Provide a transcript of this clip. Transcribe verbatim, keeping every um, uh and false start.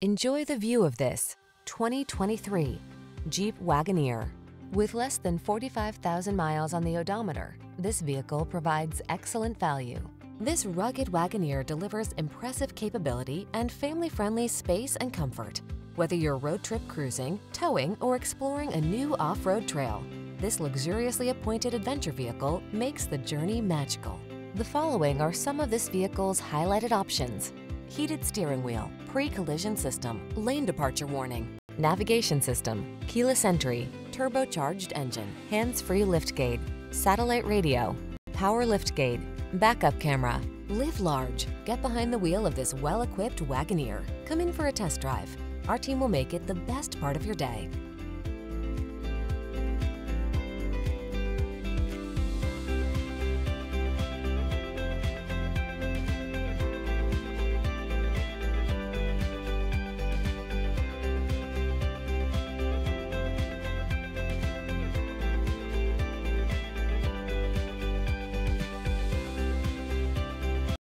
Enjoy the view of this twenty twenty-three Jeep Wagoneer. With less than forty-five thousand miles on the odometer, this vehicle provides excellent value. This rugged Wagoneer delivers impressive capability and family-friendly space and comfort. Whether you're road trip cruising, towing, or exploring a new off-road trail, this luxuriously appointed adventure vehicle makes the journey magical. The following are some of this vehicle's highlighted options: heated steering wheel, pre-collision system, lane departure warning, navigation system, keyless entry, turbocharged engine, hands-free liftgate, satellite radio, power liftgate, backup camera. Live large. Get behind the wheel of this well-equipped Wagoneer. Come in for a test drive. Our team will make it the best part of your day.